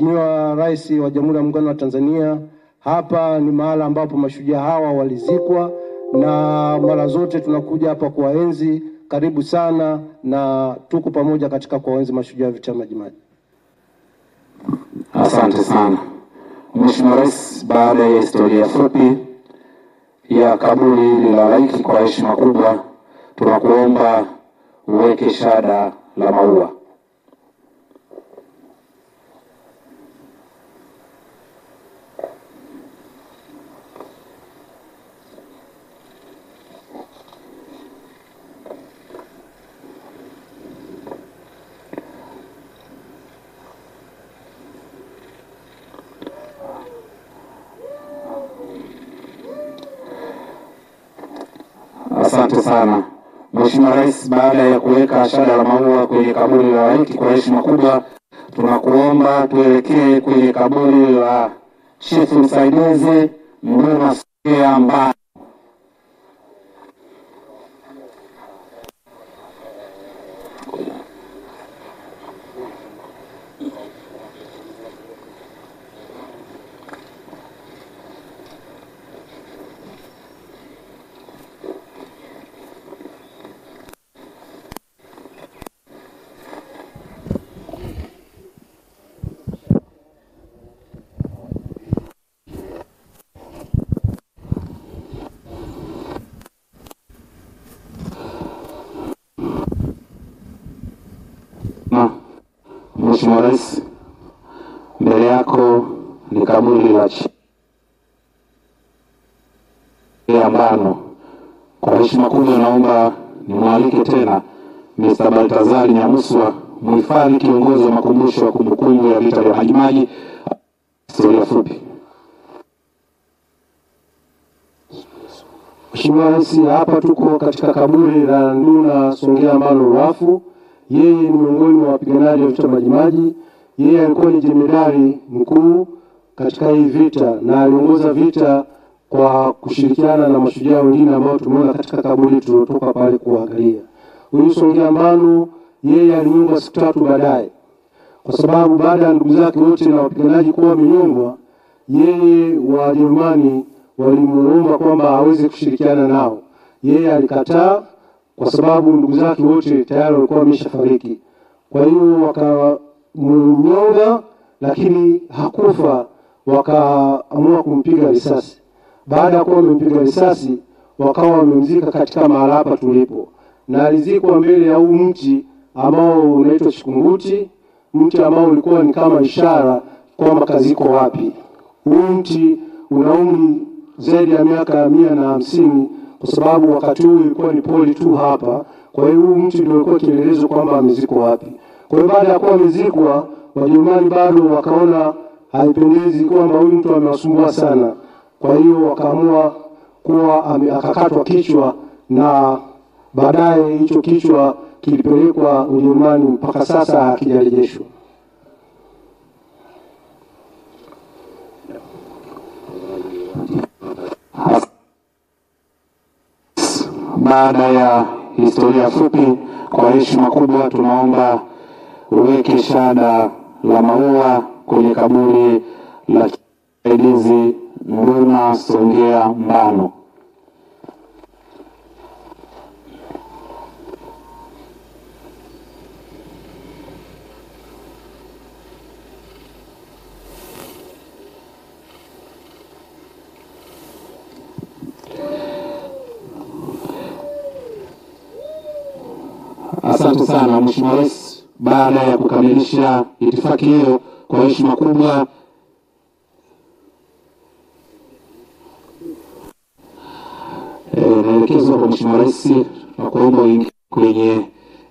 Mheshimiwa Rais wa Jamhuri ya Muungano wa Tanzania, hapa ni mahala ambapo mashujaa hawa walizikwa, na mara zote tunakuja hapa kuwaenzi. Karibu sana, na tuko pamoja katika kuwaenzi mashujaa vita Majimaji. Asante sana Mheshimiwa Rais, baada ya historia fupi ya kaburi lililalaiki kwa heshima kubwa, tunakuomba uweke shada la maua. Asante sana Mheshimiwa Rais, baada ya kuweka shada la maua kwenye kaburi la laiki kwa heshima kubwa, tunakuomba tuelekee kwenye kaburi la Chifu Msaidizi Mguma Sokea Mbaya. Mheshimiwa Rais, mbele yako ni kaburi la Chifu. Kwa heshima kubwa naomba nimwalike tena Mr. Baltazar Nyamuswa, mhifadhi kiongozi wa makumbusho wa kumbukumbu ya vita vya Majimaji, historia fupi. Mheshimiwa Rais, hapa tuko katika kaburi la Nduna Songea Mbalo Ruafu. Yeye ni miongoni mwa wapiganaji wa vita Majimaji. Yeye alikuwa ni jemadari mkuu katika hii vita, na aliongoza vita kwa kushirikiana na mashujaa wengine ambao tumeona katika kaburi tulilotoka pale kuangalia. Huyu Songea Mbalo yeye alinyongwa siku tatu baadaye, kwa sababu baada ya ndugu zake wote na wapiganaji kuwa wamenyongwa, yeye Wajerumani walimuomba kwamba aweze kushirikiana nao. Yeye alikataa kwa sababu ndugu zake wote tayari walikuwa wameshafariki. Kwa hiyo wakamnyonga, lakini hakufa, wakaamua kumpiga risasi. Baada ya kuwa wamempiga risasi, wakawa wamemzika katika mahala hapa tulipo, na alizikwa mbele ya huu mti ambao unaitwa Chikunguti, mti ambao ulikuwa ni kama ishara kwamba kaziko wapi. Huu mti una umri zaidi ya miaka 150, kwa sababu wakati huu ilikuwa ni poli tu hapa. Kwa hiyo huu mtu ndio ulikuwa kielelezo kwamba amezikwa wapi. Kwa hiyo baada ya kuwa amezikwa, Wajerumani bado wakaona haipendezi kwamba huyu mtu amewasumbua sana. Kwa hiyo wakaamua kuwa akakatwa kichwa, na baadaye hicho kichwa kilipelekwa Ujerumani, mpaka sasa hakijarejeshwa. Baada ya historia fupi, kwa heshima kubwa tunaomba uweke shada la maua kwenye kaburi la Chifu Nduna Songea Mbalo. Asante sana Mheshimiwa Rais, baada ya kukamilisha itifaki hiyo kwa heshima kubwa, naelekezwa kwa Mheshimiwa Rais na kuomba uingie kwenye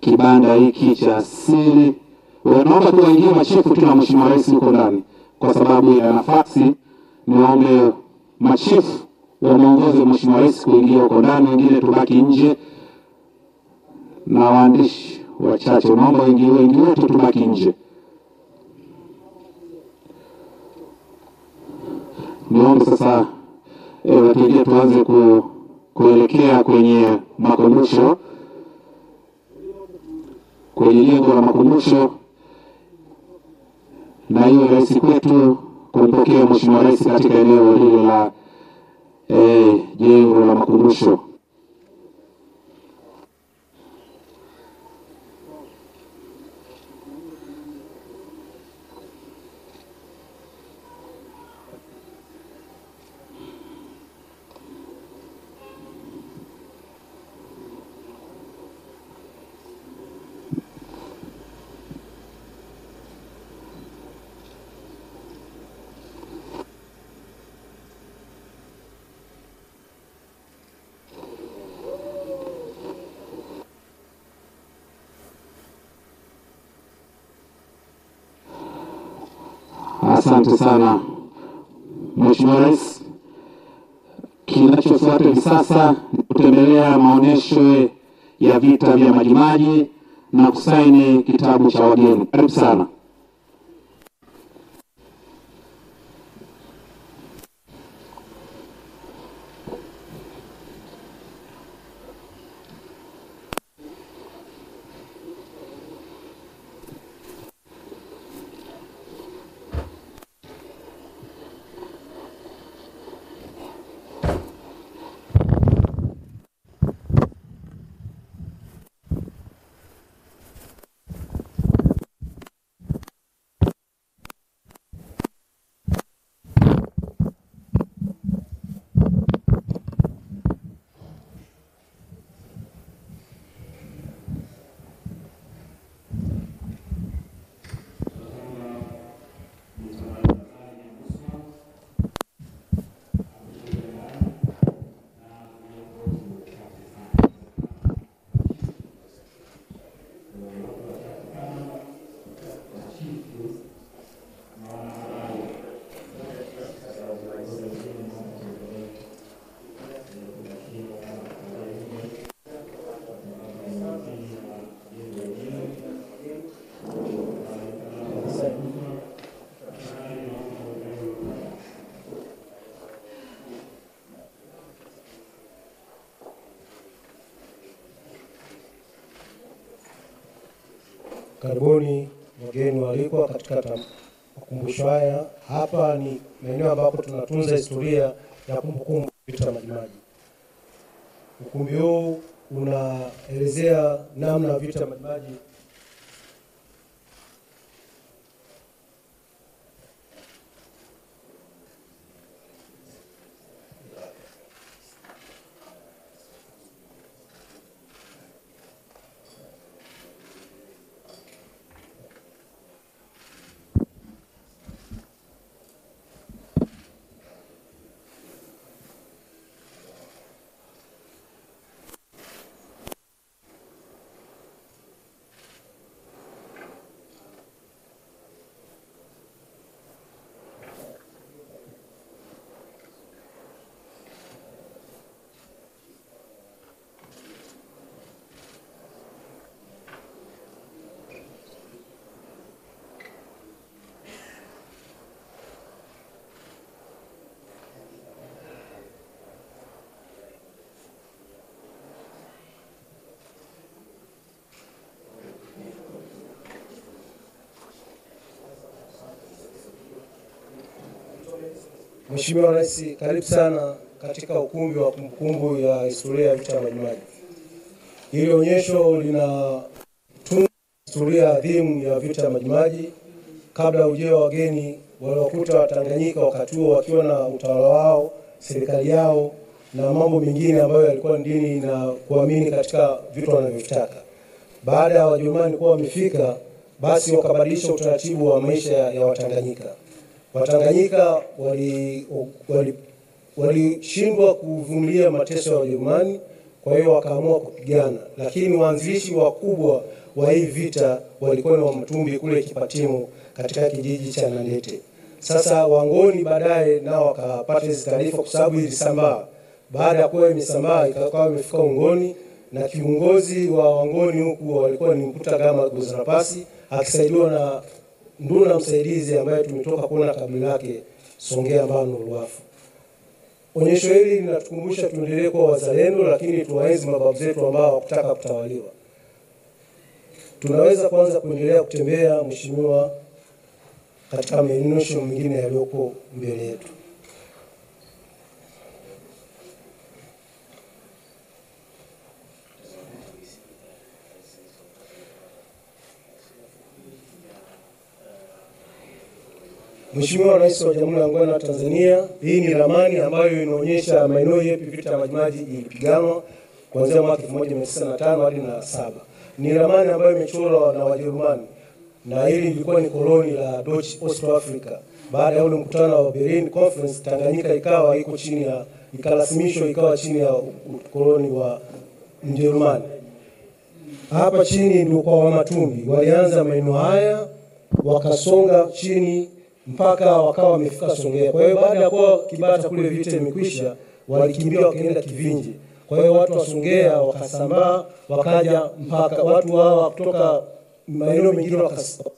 kibanda hiki cha siri. Naomba tuingie machifu tu na Mheshimiwa Rais yuko ndani, kwa sababu ya nafasi. Niombe machifu waongoze Mheshimiwa Rais kuingia huko ndani, wengine tubaki nje, na waandishi wachache. Naomba wengi wote tubaki nje. Niombe sasa wategea tuanze kuelekea kwenye makumbusho, kwenye jengo la makumbusho. na hiyo rais kwetu kumpokea mheshimiwa rais katika eneo hilo la jengo la makumbusho. Asante sana mheshimiwa rais. Kinachofuata hivi sasa kutembelea maonesho ya vita vya Majimaji na kusaini kitabu cha wageni. Karibu sana. Karibuni wageni walikuwa katika makumbusho haya. Hapa ni maeneo ambapo tunatunza historia ya kumbukumbu vita Majimaji. Ukumbi huu unaelezea namna vita Majimaji Mheshimiwa Rais, karibu sana katika ukumbi wa kumbukumbu ya historia ya vita Majimaji. Hili onyesho linatunza historia adhimu ya vita Majimaji kabla ujio wa wageni waliokuta Tanganyika wakati huo wakiwa na utawala wao, serikali yao na mambo mengine ambayo yalikuwa dini na kuamini katika vitu wanavyotaka. Baada ya Wajerumani kuwa wamefika, basi wakabadilisha utaratibu wa maisha ya Watanganyika. Watanganyika walishindwa kuvumilia mateso ya Wajerumani, kwa hiyo wakaamua kupigana. Lakini waanzilishi wakubwa wa hii vita walikuwa na Wamatumbi kule Kipatimo katika kijiji cha Nandete. Sasa Wangoni baadaye nao wakapata hizo taarifa kwa sababu ilisambaa. Baada ya kuwa imesambaa ikawa imefika Ungoni, na kiongozi wa Wangoni huku walikuwa ni Mkuta Gama Gozarapasi akisaidiwa na nduna msaidizi ambaye tumetoka kuona kabila lake Songea Mbano Ruafu. Onyesho hili linatukumbusha tuendelee kuwa wazalendo, lakini tuwaenzi mababu zetu ambao hawakutaka kutawaliwa. Tunaweza kuanza kuendelea kutembea mheshimiwa katika maneno mengine yaliyoko mbele yetu. Mheshimiwa Rais wa Jamhuri ya Muungano wa Tanzania, hii ni ramani ambayo inaonyesha maeneo yepi vita Majimaji ilipiganwa kuanzia mwaka 1905 hadi na 7. Ni ramani ambayo imechorwa na Wajerumani, na hili lilikuwa ni koloni la Deutsche Ostafrika. Baada ya ule mkutano wa Berlin Conference, Tanganyika ikawa iko chini ya ikalasimishwa ikawa chini ya koloni wa Mjerumani. Hapa chini ndio kwa Wamatumbi walianza maeneo haya, wakasonga chini mpaka wakawa wamefika Songea. Kwa hiyo baada ya kwa Kibata kule vita imekwisha, walikimbia wakaenda Kivinje. Kwa hiyo watu wa Songea wakasambaa, wakaja mpaka watu hawa kutoka maeneo mengine wakafika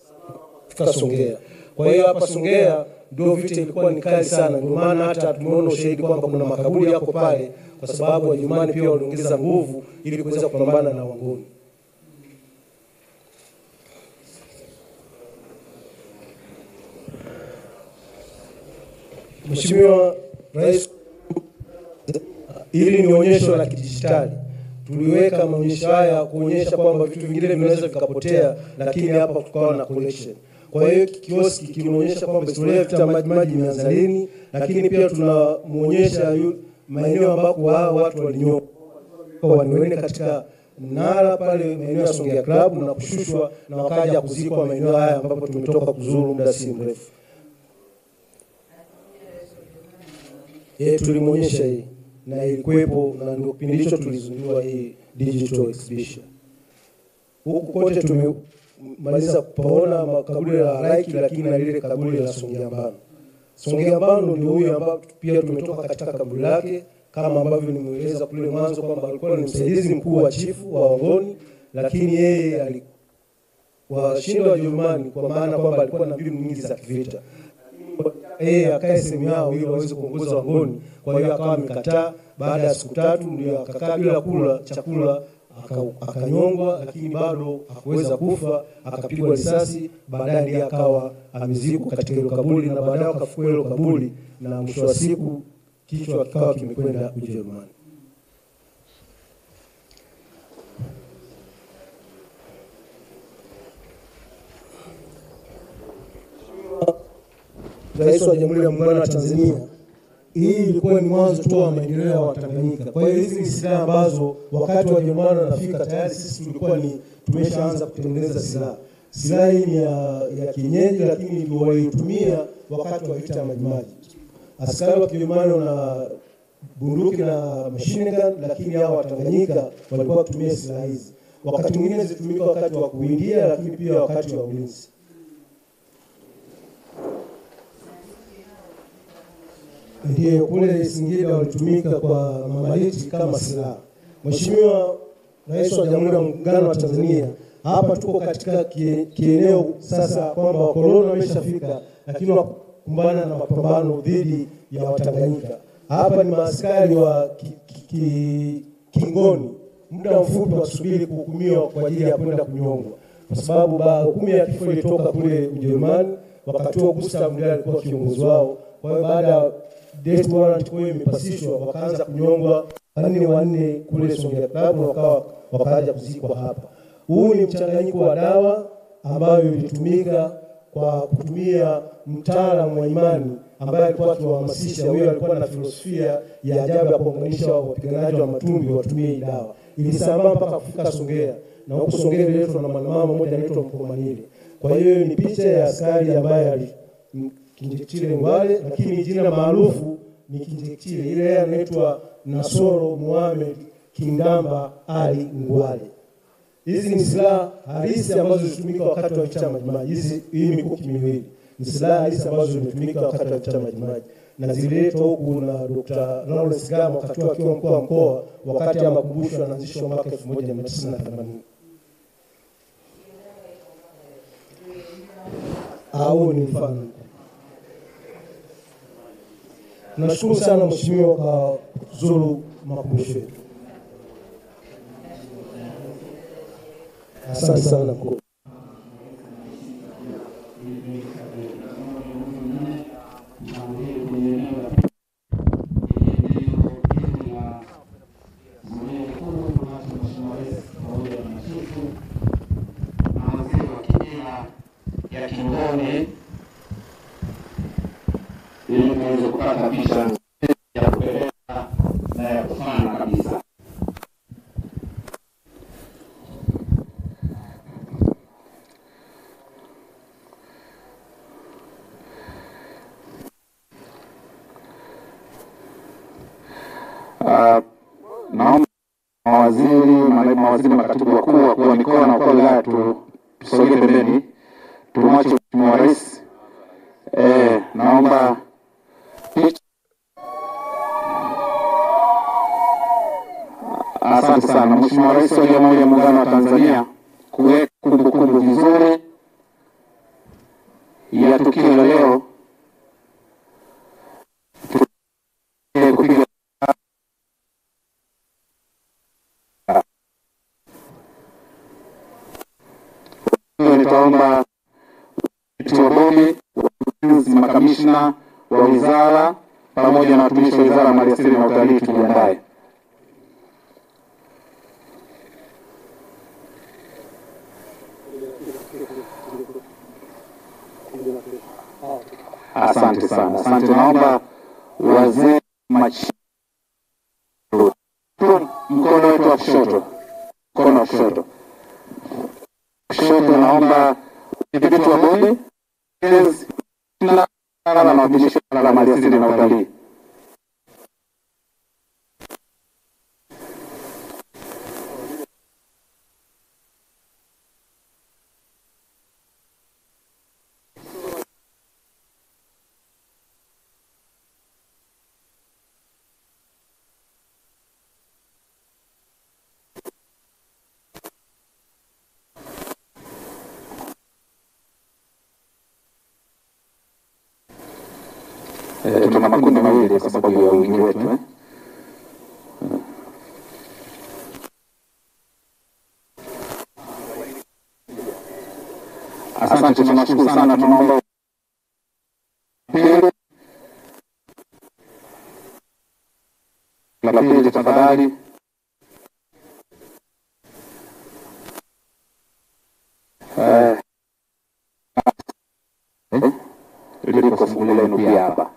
Songea. Kwa hiyo hapa Songea ndio vita ilikuwa ni kali sana. Ndio maana hata tunaona ushahidi kwamba kuna makaburi yako pale, kwa sababu Wajerumani pia waliongeza nguvu ili kuweza kupambana na Wangoni. Mheshimiwa Rais, hili ni onyesho la kidijitali. Tuliweka maonyesho haya kuonyesha kwamba vitu vingine vinaweza vikapotea, lakini hapa tukawa na collection. Kwa hiyo kioski kinaonyesha kwamba historia ya vita Majimaji imeanza lini, lakini pia tunamuonyesha maeneo ambako watu walinyoka waliwene katika mnara pale maeneo ya Songea Club na kushushwa na wakaja kuzikwa maeneo haya ambapo tumetoka kuzuru muda si mrefu. Tulimuonyesha hii na ilikuwepo na ndio kipindi hicho tulizindua hii digital exhibition. Huku kote tumemaliza kupaona makaburi ya Raiki, lakini na lile kaburi la Songea Mbano. Songea Mbano ndio huyu ambapo pia tumetoka katika kaburi lake, kama ambavyo nimeeleza kule mwanzo kwamba alikuwa ni msaidizi mkuu wa chifu wa Wangoni, lakini yeye aliwashinda Wajerumani kwa maana kwamba alikuwa na mbinu nyingi za kivita. Akae sehemu yao ili waweze kuongoza Wangoni. Kwa hiyo akawa amekataa. Baada ya siku tatu ndio akakaa bila kula chakula, akanyongwa, lakini bado hakuweza kufa, akapigwa risasi. Baadaye ndiye akawa amezikwa katika hilo kaburi, na baadaye akafukua hilo kaburi, na mwisho wa siku kichwa kikawa kimekwenda Ujerumani. Rais wa Jamhuri ya Muungano wa Tanzania, hii ilikuwa ni mwanzo tu wa maendeleo ya Tanganyika. Kwa hiyo hizi ni silaha ambazo wakati wa Wajerumani wanafika tayari sisi tulikuwa ni tumeshaanza kutengeneza silaha. Silaha hii ni ya kienyeji, lakini ndio walitumia wakati wa vita ya Majimaji. Askari wa Kijerumani na bunduki na machine gun, lakini hao wa Tanganyika walikuwa wakitumia silaha hizi. Wakati mwingine zilitumika wakati wa kuingia, lakini pia wakati wa ulinzi. Ndiyo kule Singida walitumika kwa mamaliti kama silaha. Mheshimiwa Rais wa Jamhuri ya Muungano wa Tanzania, hapa tuko katika kieneo sasa kwamba wakoloni wameshafika, lakini wakumbana na mapambano dhidi ya Watanganyika. Hapa ni maaskari wa Kingoni, muda mfupi wasubiri kuhukumiwa kwa ajili ya kwenda kunyongwa, kwa sababu hukumu ya kifo ilitoka kule Ujerumani wakati wa Gustav Mdali alikuwa kiongozi wao. Kwa hiyo baada death warrant kwa imepasishwa wakaanza kunyongwa wanne wanne kule Songea Club, wakaja kuzikwa hapa. Huu ni mchanganyiko wa dawa ambayo ilitumika kwa kutumia mtaalamu wa imani ambaye alikuwa akiwahamasisha. Huyo alikuwa na filosofia ya ajabu ya kuunganisha wapiganaji wa Matumbi watumie dawa. Ilisambaa mpaka kufika Songea, na huko Songea iletwa na mwanamama mmoja anaitwa Mkomanile. Kwa hiyo ni picha ya askari ambaye Kinjekitile Mwale, lakini jina maarufu ni Kinjekitile. Ile anaitwa Nasoro Muhammad Kindamba Ali Ngwale. Hizi ni silaha halisi ambazo zilitumika wakati wa vita Majimaji. Hizi hii mikuki miwili ni silaha halisi ambazo zilitumika wakati wa vita Majimaji, na ziletwa huku na Dr. Lawrence Gama wakati akiwa mkuu wa mkoa wakati ya Makumbusho anaanzishwa mwaka 1980. Au ni mfano. Nashukuru sana Mheshimiwa kwa kuzuru makumbusho. Asante sana. shingoni ili niweze kupata picha ya kupeleka na ya kufana kabisa. Naomba mawaziri makatibu wakuu wa mikoa na wilaya tusogee pembeni, tumwache Mheshimiwa Rais. Naomba asante sana Mheshimiwa Rais wa Jamhuri ya Muungano wa Tanzania kuweka kumbukumbu vizuri ya tukio leo. Nitaomba tuombe makamishna wa wizara pamoja na watumishi wa wizara ya maliasili na utalii tujiandae. Asante sana. Asante, naomba wazee machi mkono wetu wa kushoto. Mkono wa kushoto. Kushoto naomba vitu wa bonde na watumishi wa maliasili na utalii. Tuna makundi mawili kwa sababu ya wingi wetu Asante, tunashukuru sana, tunaomba la pili tafadhali. Liko fungu lenu pia hapa.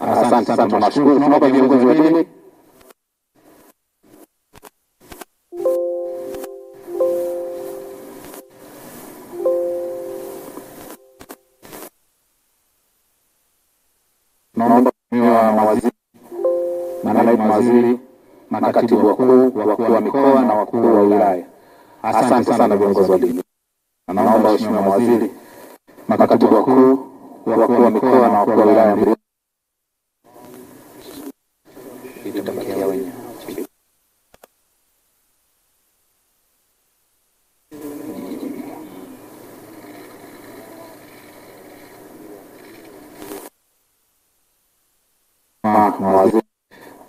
Asante sana, tunashukuru. Tunaomba viongozi wengine. Naomba mawaziri, manaibu mawaziri, makatibu wakuu wa mikoa na wakuu wa wilaya. Asante sana viongozi wa dini. Naomba waheshimiwa mawaziri, makatibu wakuu, wakuu wa mikoa na wakuu wa wilaya.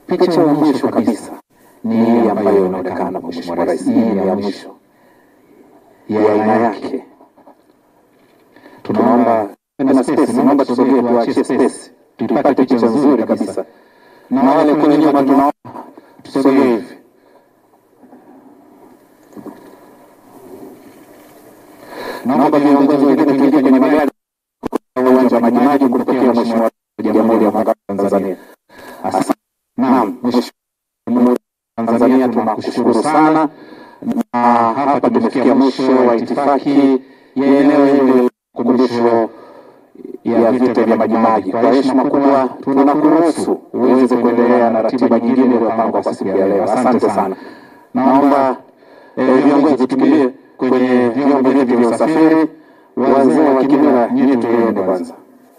Picha ya mwisho kabisa ni ambayo inaonekana Mheshimiwa Rais, ni ya mwisho ya aina yake. Tunaomba tena space, naomba tusogee tuachie space tupate picha nzuri kabisa. Na wale kwenye nyumba tunaomba tusogee hivi. Naomba viongozi wengine tuingie kwenye magari kwa uwanja wa Majimaji kupokea Mheshimiwa Rais wa Jamhuri ya Muungano wa Tanzania. Asante. Naam, Mheshimiwa Tanzania tunakushukuru sana, na hapa tumefikia mwisho wa itifaki ya eneo hili Makumbusho ya Vita vya Majimaji. Kwa heshima kubwa tunakuruhusu uweze kuendelea na ratiba nyingine iliyopangwa kwa siku ya leo. Asante sana. Naomba viongozi tukimbilie kwenye vyombo vya usafiri. Wazee wa kimila nyinyi tuende kwanza.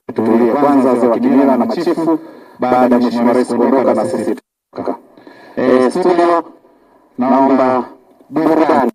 Tutulie kwanza wazee wa kimila na machifu. Baada ya Mheshimiwa Rais kuondoka na sisi tukaka. Studio naomba burudani.